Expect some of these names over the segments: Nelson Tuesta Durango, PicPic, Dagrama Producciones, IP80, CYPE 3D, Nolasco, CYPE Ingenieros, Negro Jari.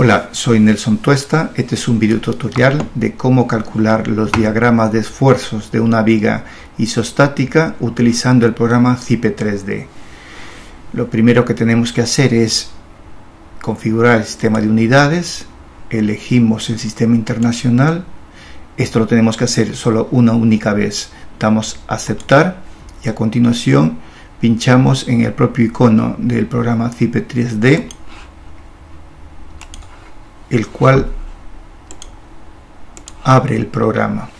Hola, soy Nelson Tuesta. Este es un video tutorial de cómo calcular los diagramas de esfuerzos de una viga isostática utilizando el programa CYPE 3D. Lo primero que tenemos que hacer es configurar el sistema de unidades. Elegimos el sistema internacional. Esto lo tenemos que hacer solo una única vez. Damos a aceptar y a continuación pinchamos en el propio icono del programa CYPE 3D, el cual abre el programa.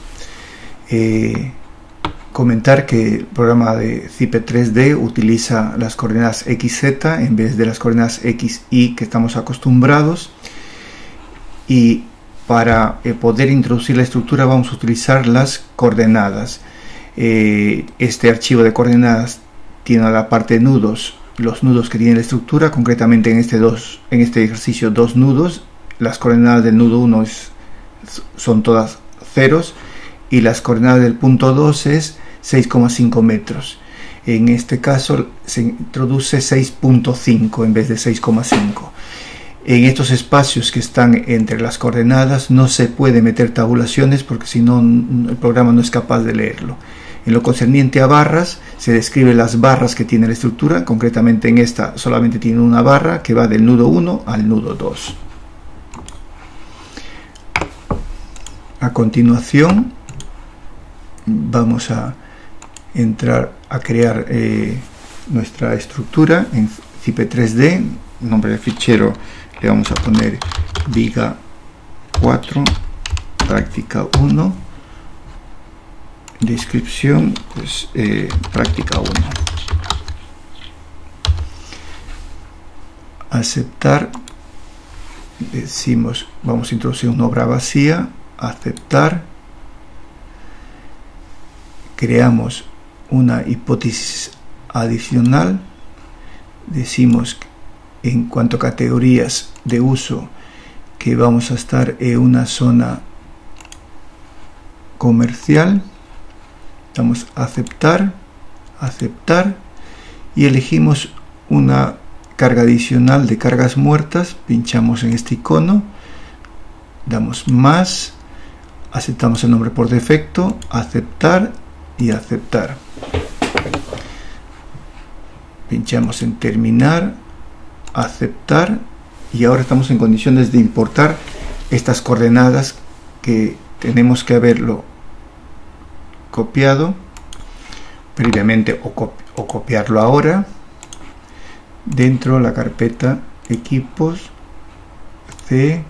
Comentar que el programa de CYPE 3D utiliza las coordenadas XZ en vez de las coordenadas XY que estamos acostumbrados, y para poder introducir la estructura vamos a utilizar las coordenadas. Este archivo de coordenadas tiene a la parte de nudos, los nudos que tiene la estructura, concretamente en este ejercicio 2 nudos. Las coordenadas del nudo 1 son todas ceros y las coordenadas del punto 2 es 6,5 metros. En este caso se introduce 6,5 en vez de 6,5. En estos espacios que están entre las coordenadas no se puede meter tabulaciones porque si no el programa no es capaz de leerlo. En lo concerniente a barras, se describen las barras que tiene la estructura. Concretamente en esta solamente tiene una barra que va del nudo 1 al nudo 2. A continuación vamos a entrar a crear nuestra estructura en CYPE 3D. Nombre del fichero le vamos a poner viga 4 práctica 1, descripción pues práctica 1, aceptar, decimos vamos a introducir una obra vacía, aceptar, creamos una hipótesis adicional, decimos en cuanto a categorías de uso que vamos a estar en una zona comercial, damos a aceptar, aceptar y elegimos una carga adicional de cargas muertas, pinchamos en este icono, damos más, aceptamos el nombre por defecto, aceptar y aceptar. Pinchamos en terminar, aceptar y ahora estamos en condiciones de importar estas coordenadas que tenemos que haberlo copiado previamente o copiarlo ahora dentro de la carpeta equipos C,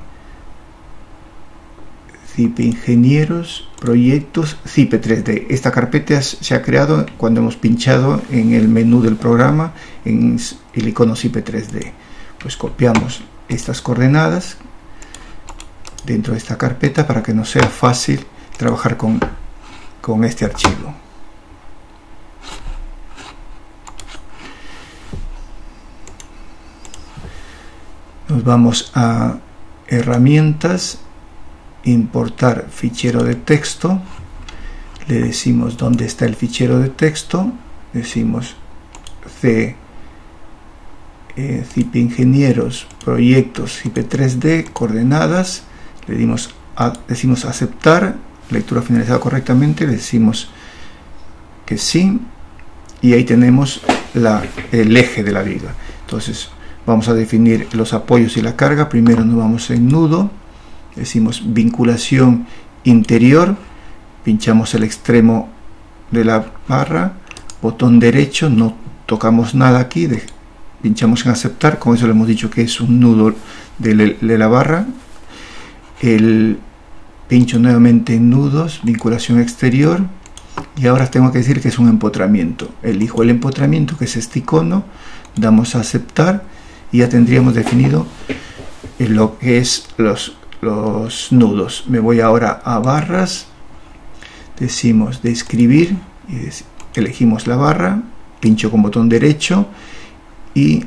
CYPE Ingenieros, Proyectos, CYPE 3D. Esta carpeta se ha creado cuando hemos pinchado en el menú del programa en el icono CYPE 3D. Pues copiamos estas coordenadas dentro de esta carpeta para que nos sea fácil trabajar con este archivo. Nos vamos a herramientas, importar fichero de texto, le decimos dónde está el fichero de texto, decimos CYPE Ingenieros, Proyectos, CYPE 3D, coordenadas, le dimos decimos aceptar, lectura finalizada correctamente, le decimos que sí y ahí tenemos el eje de la viga. Entonces vamos a definir los apoyos y la carga. Primero nos vamos en nudo, decimos vinculación interior, pinchamos el extremo de la barra, botón derecho, no tocamos nada aquí, pinchamos en aceptar, con eso le hemos dicho que es un nudo de la barra, pincho nuevamente en nudos, vinculación exterior y ahora tengo que decir que es un empotramiento, elijo el empotramiento que es este icono, damos a aceptar y ya tendríamos definido lo que es los nudos. Me voy ahora a barras, decimos describir, elegimos la barra, pincho con botón derecho y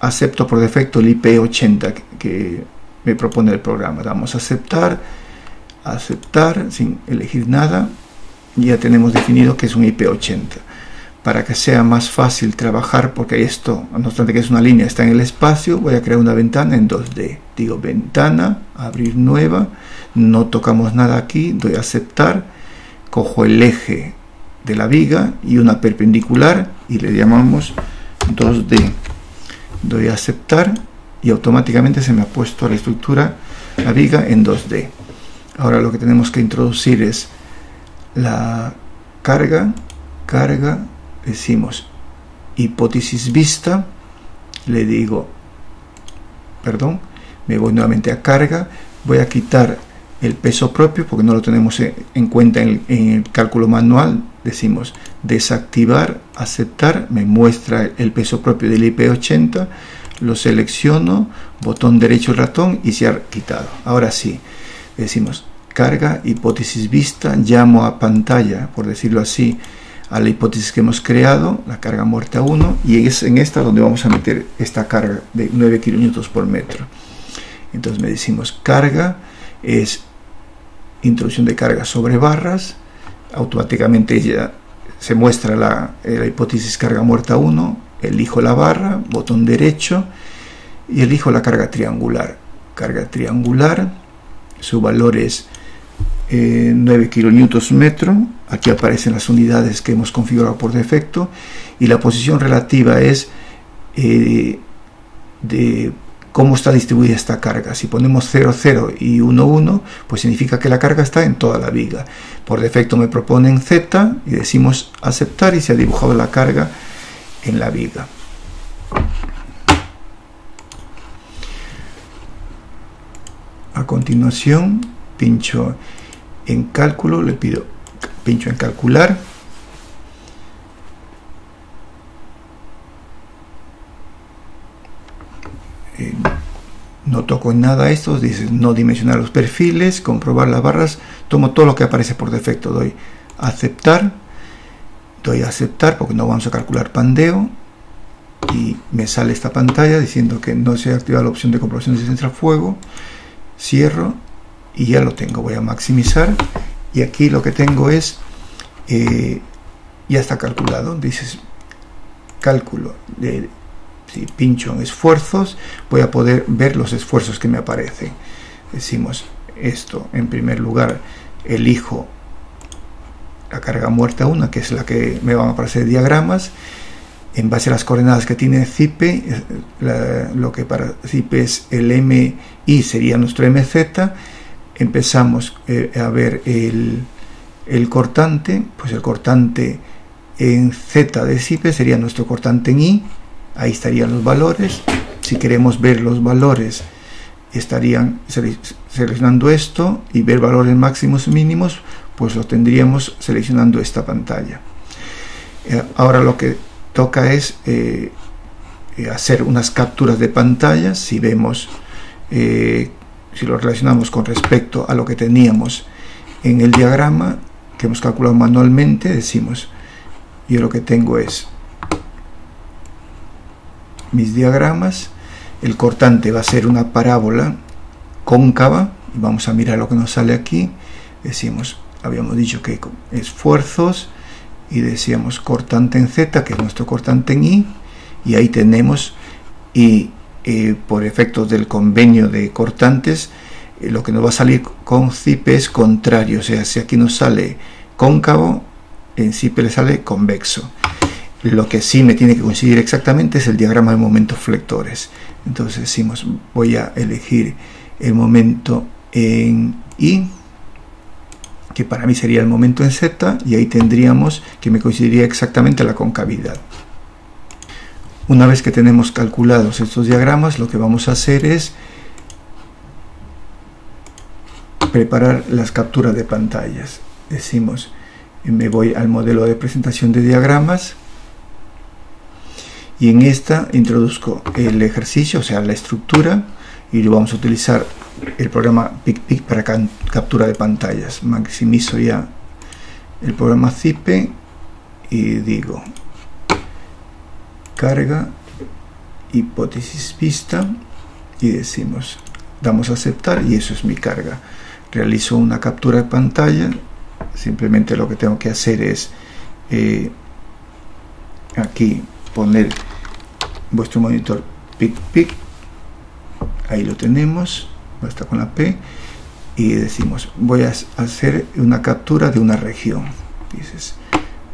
acepto por defecto el IP80 que me propone el programa, damos a aceptar, aceptar sin elegir nada, ya tenemos definido que es un IP80. para que sea más fácil trabajar, porque esto, no obstante que es una línea, está en el espacio. Voy a crear una ventana en 2D. Digo ventana, abrir nueva, no tocamos nada aquí, doy a aceptar, cojo el eje de la viga y una perpendicular y le llamamos 2D. Doy a aceptar y automáticamente se me ha puesto la estructura, la viga en 2D. Ahora lo que tenemos que introducir es la carga, decimos hipótesis vista, le digo, perdón, me voy nuevamente a carga, voy a quitar el peso propio porque no lo tenemos en cuenta en el cálculo manual, decimos desactivar, aceptar, me muestra el peso propio del IP80, lo selecciono, botón derecho del ratón y se ha quitado. Ahora sí, decimos carga, hipótesis vista, llamo a pantalla, por decirlo así, a la hipótesis que hemos creado, la carga muerta 1, y es en esta donde vamos a meter esta carga de 9 kilonewtons por metro. Entonces me decimos carga, es introducción de carga sobre barras, automáticamente ya se muestra la hipótesis carga muerta 1, elijo la barra, botón derecho, y elijo la carga triangular, su valor es 9 kilonewtons metro. Aquí aparecen las unidades que hemos configurado por defecto y la posición relativa es de cómo está distribuida esta carga. Si ponemos 0, 0 y 1, 1, pues significa que la carga está en toda la viga. Por defecto me proponen Z y decimos aceptar y se ha dibujado la carga en la viga. A continuación pincho en cálculo, le pido, pincho en calcular, no toco en nada esto, dice no dimensionar los perfiles, comprobar las barras, tomo todo lo que aparece por defecto, doy a aceptar porque no vamos a calcular pandeo y me sale esta pantalla diciendo que no se ha activado la opción de comprobación de centrafuego, cierro y ya lo tengo. Voy a maximizar y aquí lo que tengo es ya está calculado, dices cálculo, si pincho en esfuerzos voy a poder ver los esfuerzos que me aparecen. Decimos esto, en primer lugar elijo la carga muerta 1, que es la que me van a aparecer diagramas en base a las coordenadas que tiene CYPE. Lo que para CYPE es el MI sería nuestro MZ. Empezamos a ver el cortante, pues el cortante en Z de CYPE sería nuestro cortante en Y, ahí estarían los valores. Si queremos ver los valores estarían seleccionando esto, y ver valores máximos mínimos pues lo tendríamos seleccionando esta pantalla. Ahora lo que toca es hacer unas capturas de pantalla. Si vemos, si lo relacionamos con respecto a lo que teníamos en el diagrama que hemos calculado manualmente, decimos yo lo que tengo es mis diagramas, el cortante va a ser una parábola cóncava, vamos a mirar lo que nos sale aquí. Decimos, habíamos dicho que esfuerzos y decíamos cortante en Z, que es nuestro cortante en Y, y ahí tenemos, y por efectos del convenio de cortantes, lo que nos va a salir con CYPE es contrario, o sea, si aquí nos sale cóncavo, en CYPE le sale convexo. Lo que sí me tiene que coincidir exactamente es el diagrama de momentos flectores. Entonces decimos, voy a elegir el momento en Y, que para mí sería el momento en Z, y ahí tendríamos que me coincidiría exactamente la concavidad. Una vez que tenemos calculados estos diagramas, lo que vamos a hacer es preparar las capturas de pantallas. Decimos, me voy al modelo de presentación de diagramas y en esta introduzco el ejercicio, o sea, la estructura, y lo vamos a utilizar el programa PicPic para captura de pantallas. Maximizo ya el programa CYPE y digo carga, hipótesis vista, y decimos, damos a aceptar y eso es mi carga. Realizo una captura de pantalla. Simplemente lo que tengo que hacer es aquí poner vuestro monitor PicPic, ahí lo tenemos, basta con la P y decimos voy a hacer una captura de una región. Dices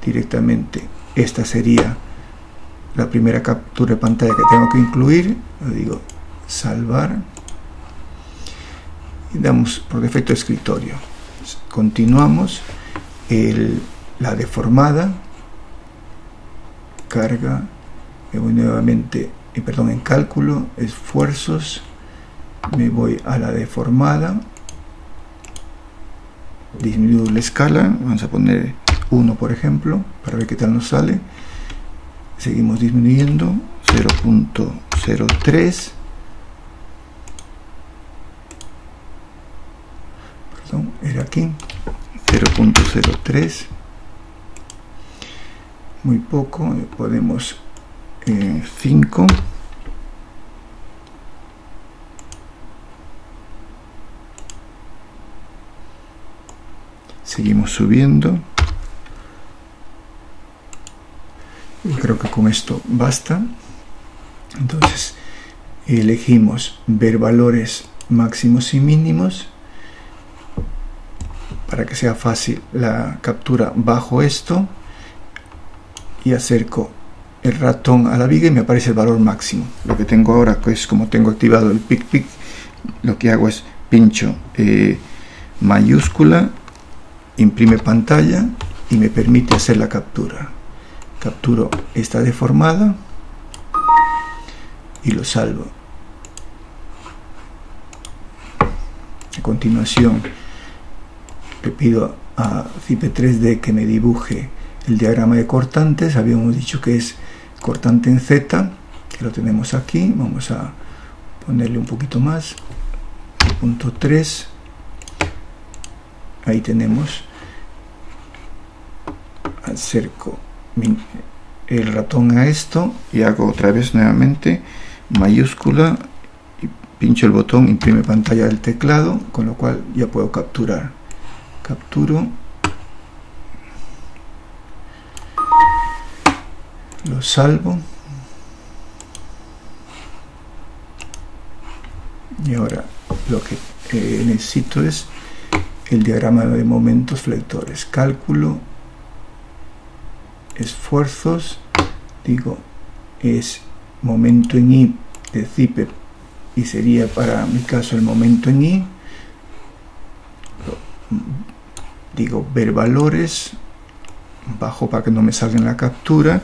directamente esta sería la primera captura de pantalla que tengo que incluir, le digo salvar y damos por defecto escritorio, continuamos, la deformada carga, me voy nuevamente, perdón, en cálculo, esfuerzos, me voy a la deformada, disminuyo la escala, vamos a poner 1 por ejemplo, para ver qué tal nos sale, seguimos disminuyendo, 0.03, perdón, era aquí, 0.03, muy poco, podemos 5, seguimos subiendo y creo que con esto basta. Entonces elegimos ver valores máximos y mínimos para que sea fácil la captura bajo esto y acerco el ratón a la viga y me aparece el valor máximo. Lo que tengo ahora, que es como tengo activado el PicPic, lo que hago es pincho mayúscula, imprime pantalla y me permite hacer la captura. Capturo esta deformada y lo salvo. A continuación le pido a CYPE 3D que me dibuje el diagrama de cortantes. Habíamos dicho que es cortante en Z, que lo tenemos aquí, vamos a ponerle un poquito más, punto 3, ahí tenemos, acerco el ratón a esto y hago otra vez nuevamente mayúscula y pincho el botón imprime pantalla del teclado, con lo cual ya puedo capturar, capturo, lo salvo y ahora lo que necesito es el diagrama de momentos flectores, cálculo, esfuerzos, digo es momento en Y de CYPE y sería para mi caso el momento en Y, digo ver valores, bajo para que no me salga en la captura,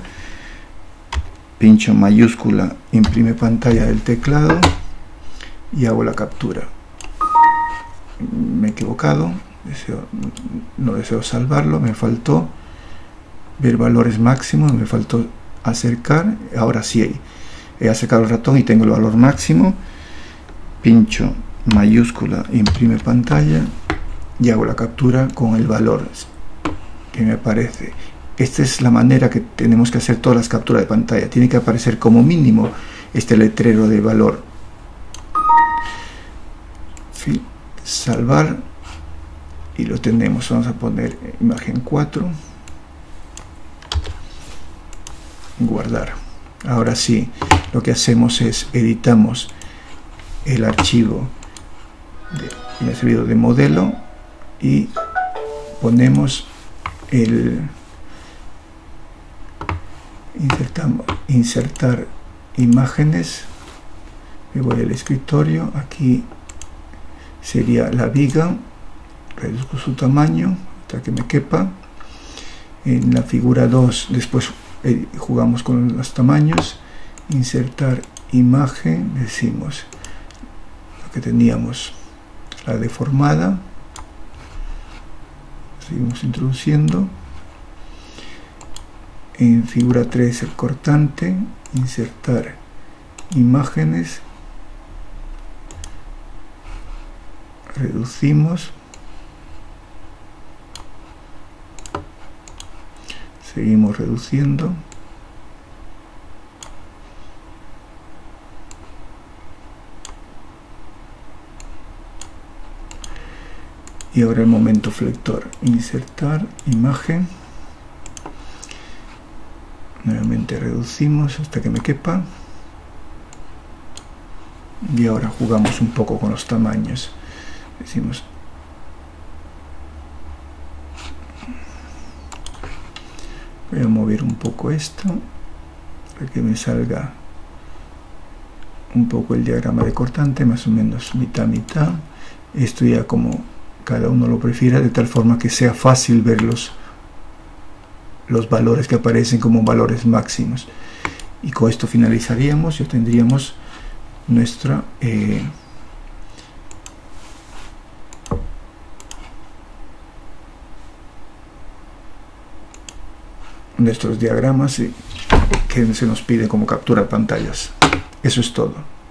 pincho mayúscula, imprime pantalla del teclado y hago la captura. Me he equivocado, no deseo salvarlo, me faltó ver valores máximos, me faltó acercar, ahora sí he acercado el ratón y tengo el valor máximo, pincho mayúscula, imprime pantalla y hago la captura con el valor que me aparece. Esta es la manera que tenemos que hacer todas las capturas de pantalla. Tiene que aparecer como mínimo este letrero de valor. Salvar y lo tenemos. Vamos a poner imagen 4. Guardar. Ahora sí, lo que hacemos es editamos el archivo que me ha servido de modelo y ponemos el... Insertar imágenes, me voy al escritorio, aquí sería la viga, reduzco su tamaño hasta que me quepa, en la figura 2 después jugamos con los tamaños, insertar imagen, decimos lo que teníamos, la deformada, seguimos introduciendo. En figura 3 el cortante, insertar imágenes, reducimos, seguimos reduciendo, y ahora el momento flector, insertar imagen, nuevamente nuevamente reducimos hasta que me quepa. Y ahora jugamos un poco con los tamaños. Decimos, voy a mover un poco esto para que me salga un poco el diagrama de cortante, más o menos mitad mitad. Esto ya como cada uno lo prefiera, de tal forma que sea fácil ver los valores que aparecen como valores máximos. Y con esto finalizaríamos y obtendríamos nuestra nuestros diagramas que se nos piden como captura pantallas. Eso es todo.